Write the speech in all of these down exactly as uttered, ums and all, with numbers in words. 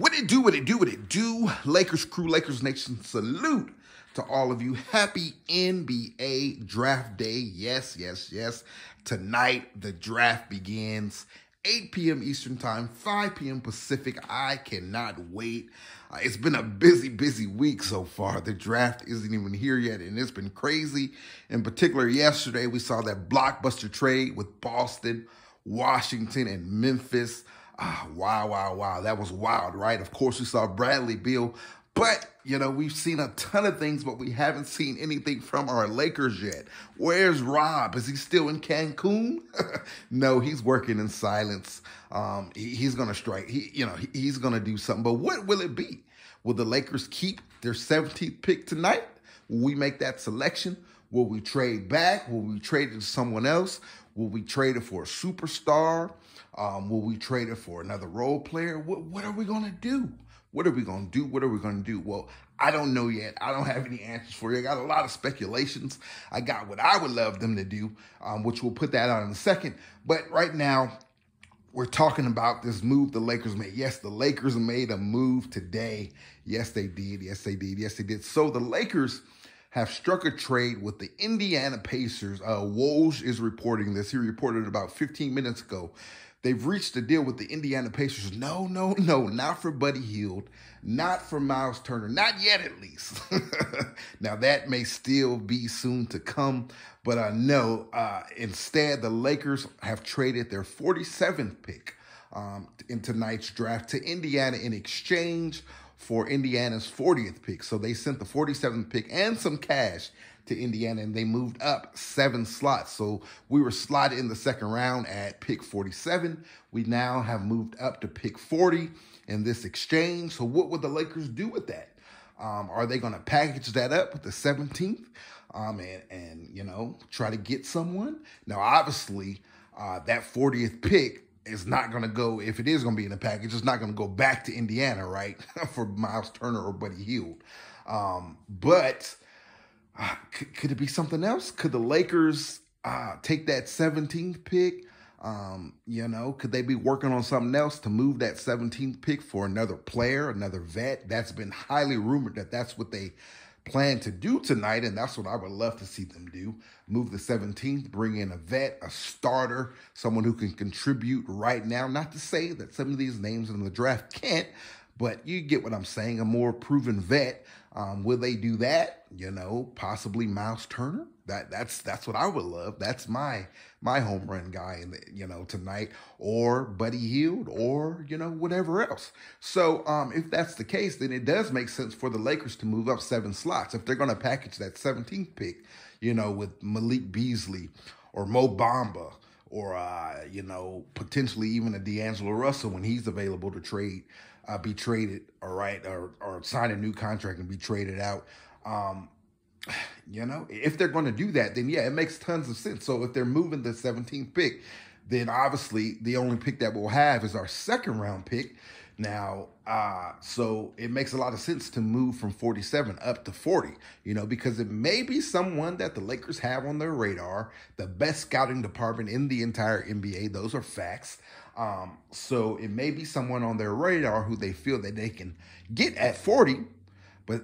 What it do, what it do, what it do. Lakers crew, Lakers Nation, salute to all of you. Happy N B A draft day. Yes, yes, yes. Tonight, the draft begins. eight p m Eastern time, five p m Pacific. I cannot wait. Uh, it's been a busy, busy week so far. The draft isn't even here yet, and it's been crazy. In particular, yesterday, we saw that blockbuster trade with Boston, Washington, and Memphis. Ah, wow, wow, wow. That was wild, right? Of course, we saw Bradley Beal. But, you know, we've seen a ton of things, but we haven't seen anything from our Lakers yet. Where's Rob? Is he still in Cancun? No, he's working in silence. Um, he, he's going to strike. He, you know, he, he's going to do something. But what will it be? Will the Lakers keep their seventeenth pick tonight? Will we make that selection? Will we trade back? Will we trade it to someone else? Will we trade it for a superstar? Um, will we trade it for another role player? What, what are we going to do? What are we going to do? What are we going to do? Well, I don't know yet. I don't have any answers for you. I got a lot of speculations. I got what I would love them to do, um, which we'll put that out in a second. But right now, we're talking about this move the Lakers made. Yes, the Lakers made a move today. Yes, they did. Yes, they did. Yes, they did. So the Lakers have struck a trade with the Indiana Pacers. Uh, Woj is reporting this. He reported about fifteen minutes ago. They've reached a deal with the Indiana Pacers. No, no, no, not for Buddy Hield, not for Miles Turner, not yet at least. Now, that may still be soon to come, but uh, no, uh, instead, the Lakers have traded their forty-seventh pick um, in tonight's draft to Indiana in exchange for Indiana's fortieth pick. So they sent the forty-seventh pick and some cash to Indiana, and they moved up seven slots. So we were slotted in the second round at pick forty-seven. We now have moved up to pick forty in this exchange. So what would the Lakers do with that? Um, are they going to package that up with the seventeenth um, and, and, you know, try to get someone? Now, obviously, uh, that fortieth pick is not going to go, if it is going to be in the package, it's not going to go back to Indiana, right, for Miles Turner or Buddy Hield. Um, but uh, could, could it be something else? Could the Lakers uh, take that seventeenth pick? Um, you know, could they be working on something else to move that seventeenth pick for another player, another vet? That's been highly rumored that that's what they plan to do tonight, and that's what I would love to see them do. Move the seventeenth, bring in a vet, a starter, someone who can contribute right now. Not to say that some of these names in the draft can't, but you get what I'm saying, a more proven vet. Um, will they do that? You know, possibly Miles Turner. That that's that's what I would love. That's my my home run guy in the, you know, tonight, or Buddy Hield, or, you know, whatever else. So um, if that's the case, then it does make sense for the Lakers to move up seven slots if they're going to package that seventeenth pick, you know, with Malik Beasley or Mo Bamba, or uh, you know, potentially even a D'Angelo Russell when he's available to trade, uh, be traded, all right, or or sign a new contract and be traded out. Um, You know, if they're going to do that, then, yeah, it makes tons of sense. So if they're moving the seventeenth pick, then obviously the only pick that we'll have is our second round pick. Now, uh, so it makes a lot of sense to move from forty-seven up to forty, you know, because it may be someone that the Lakers have on their radar, the best scouting department in the entire N B A. Those are facts. Um, so it may be someone on their radar who they feel that they can get at forty, but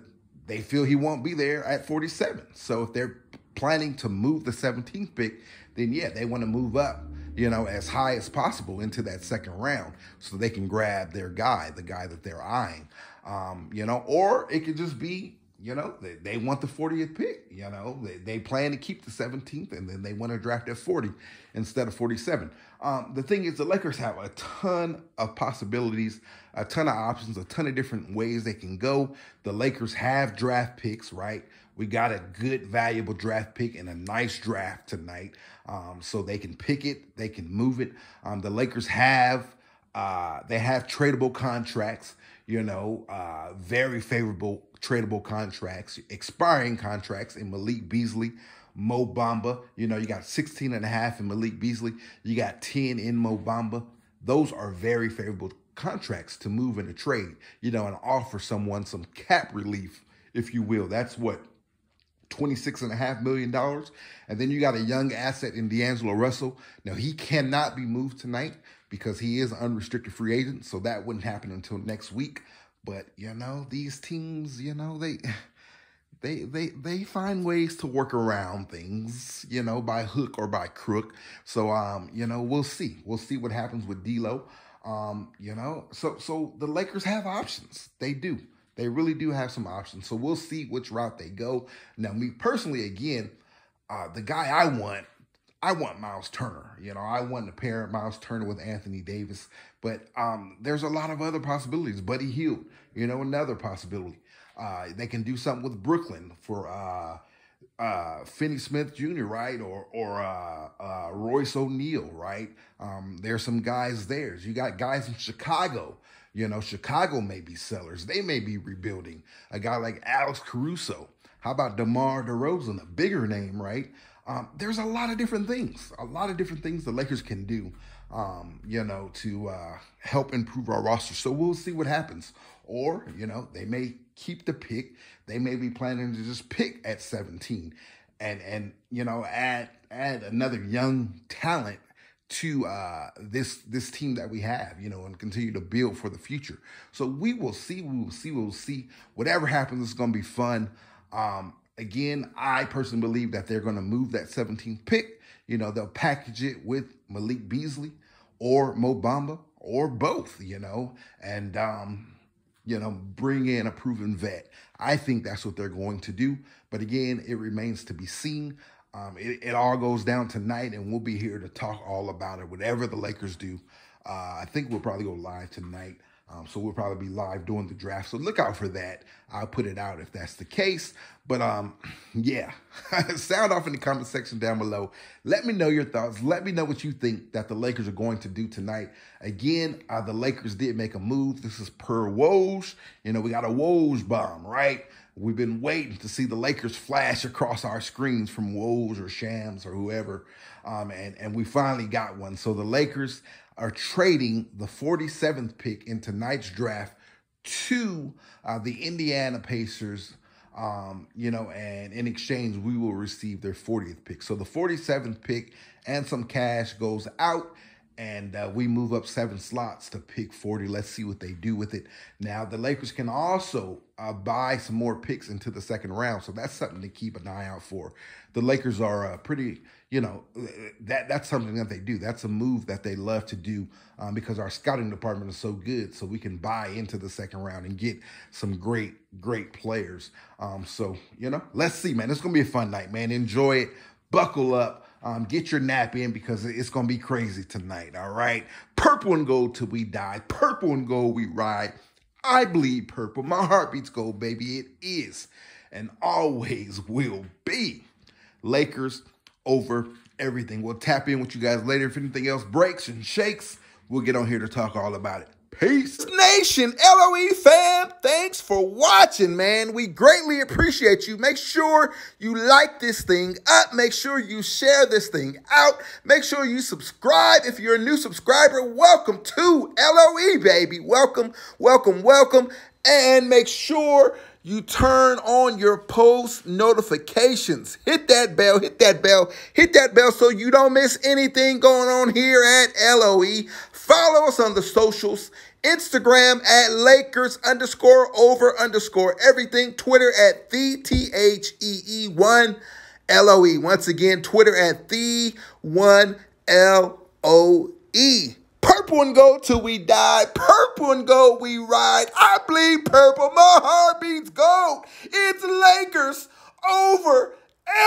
they feel he won't be there at forty-seven. So if they're planning to move the seventeenth pick, then, yeah, they want to move up, you know, as high as possible into that second round so they can grab their guy, the guy that they're eyeing, um, you know. Or it could just be, you know, they, they want the fortieth pick, you know. They, they plan to keep the seventeenth, and then they want to draft at forty instead of forty-seven. Um, the thing is, the Lakers have a ton of possibilities, a ton of options, a ton of different ways they can go. The Lakers have draft picks, right? We got a good, valuable draft pick and a nice draft tonight. Um, so they can pick it. They can move it. Um, the Lakers have, uh, they have tradable contracts, you know, uh, very favorable tradable contracts, expiring contracts in Malik Beasley, Mo Bamba. You know, you got sixteen and a half in Malik Beasley. You got ten in Mo Bamba. Those are very favorable contracts to move in a trade, you know, and offer someone some cap relief, if you will. That's what, twenty-six and a half million dollars. And then you got a young asset in D'Angelo Russell. Now, he cannot be moved tonight. because he is an unrestricted free agent, so that wouldn't happen until next week. But, you know, these teams, you know, they they they they find ways to work around things, you know, by hook or by crook. So, um, you know, we'll see. We'll see what happens with D'Lo. Um, you know, so so the Lakers have options. They do. They really do have some options. So we'll see which route they go. Now, me personally, again, uh, the guy I want, I want Miles Turner. You know, I want to pair Miles Turner with Anthony Davis. But um, there's a lot of other possibilities. Buddy Hield, you know, another possibility. Uh, they can do something with Brooklyn for uh, uh, Finney Smith Junior, right? Or or uh, uh, Royce O'Neal, right? Um, there's some guys there. You got guys in Chicago. You know, Chicago may be sellers. They may be rebuilding. A guy like Alex Caruso. How about DeMar DeRozan, a bigger name, right? Um, there's a lot of different things, a lot of different things the Lakers can do, um, you know, to uh, help improve our roster. So we'll see what happens. Or, you know, they may keep the pick. They may be planning to just pick at seventeen and, and you know, add add another young talent to uh, this this team that we have, you know, and continue to build for the future. So we will see, we will see, we will see. Whatever happens, it's going to be fun. Um, again, I personally believe that they're going to move that seventeenth pick. You know, they'll package it with Malik Beasley or Mo Bamba or both, you know, and, um, you know, bring in a proven vet. I think that's what they're going to do. But again, it remains to be seen. Um, it, it all goes down tonight, and we'll be here to talk all about it, whatever the Lakers do. Uh, I think we'll probably go live tonight, um, so we'll probably be live during the draft. So look out for that. I'll put it out if that's the case. But, um, yeah, sound off in the comment section down below. Let me know your thoughts. Let me know what you think that the Lakers are going to do tonight. Again, uh, the Lakers did make a move. This is per Woj. You know, we got a Woj bomb, right? We've been waiting to see the Lakers flash across our screens from Woj or Shams or whoever, um, and, and we finally got one. So the Lakers are trading the forty-seventh pick in tonight's draft to uh, the Indiana Pacers, um, you know, and in exchange, we will receive their fortieth pick. So the forty-seventh pick and some cash goes out. And uh, we move up seven slots to pick forty. Let's see what they do with it. Now, the Lakers can also uh, buy some more picks into the second round. So that's something to keep an eye out for. The Lakers are uh, pretty, you know, that that's something that they do. That's a move that they love to do um, because our scouting department is so good. So we can buy into the second round and get some great, great players. Um, so, you know, let's see, man. It's going to be a fun night, man. Enjoy it. Buckle up. Um, get your nap in because it's going to be crazy tonight, all right? Purple and gold till we die. Purple and gold we ride. I bleed purple. My heart beats gold, baby. It is and always will be Lakers over everything. We'll tap in with you guys later. If anything else breaks and shakes, we'll get on here to talk all about it. Peace Nation, L O E fam, thanks for watching, man. We greatly appreciate you. Make sure you like this thing up. Make sure you share this thing out. Make sure you subscribe. If you're a new subscriber, welcome to L O E, baby. Welcome, welcome, welcome. And make sure you turn on your post notifications. Hit that bell, hit that bell, hit that bell so you don't miss anything going on here at L O E. Follow us on the socials. Instagram at Lakers underscore over underscore everything. Twitter at the T H E E one L O E. Once again, Twitter at the one L O E. Purple and gold till we die. Purple and gold we ride. I bleed purple. My heart beats gold. It's Lakers over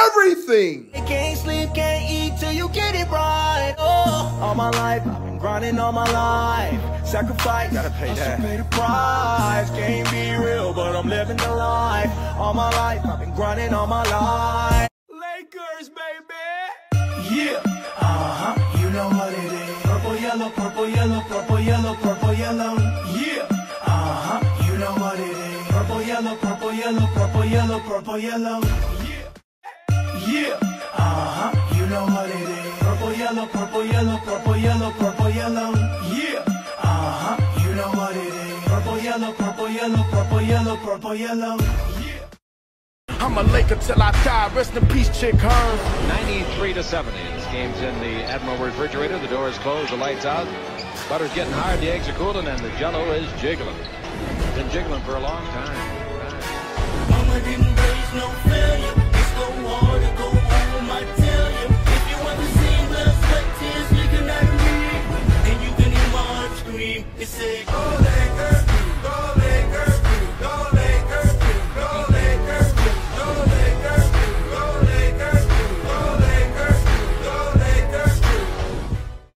everything. They can't sleep, can't eat till you get it right. Oh, all my life, I've been grinding all my life. Sacrifice, gotta pay that. Pay the price. Can't be real, but I'm living the life. All my life, I've been grinding all my life. Lakers, baby. Yeah. Uh huh. You know what it is. Yellow, purple, yellow, purple, yellow, purple, yellow. Yeah. Uh-huh. You know what it is. Purple, yellow, purple, yellow, purple, yellow, purple, yellow. Yeah. Yeah. Uh-huh. You know what it is. Purple, yellow, purple, yellow, purple, yellow, purple, yellow. Yeah. Uh-huh. You know what it is. Purple, yellow, purple, yellow, purple, yellow, purple, yellow. Yeah. I'm a Laker till I die. Rest in peace, Chick Hearn. ninety-three to seventy. Game's in the Admiral refrigerator. The door is closed. The lights out. Butter's getting hard, the eggs are cooling, and the jello is jiggling. Been jiggling for a long time. Mama didn't raise no failure. It's so hard to go home, I tell you. If you ever seen the sweat tears leaking out of me, and you can hear my scream, it's sick.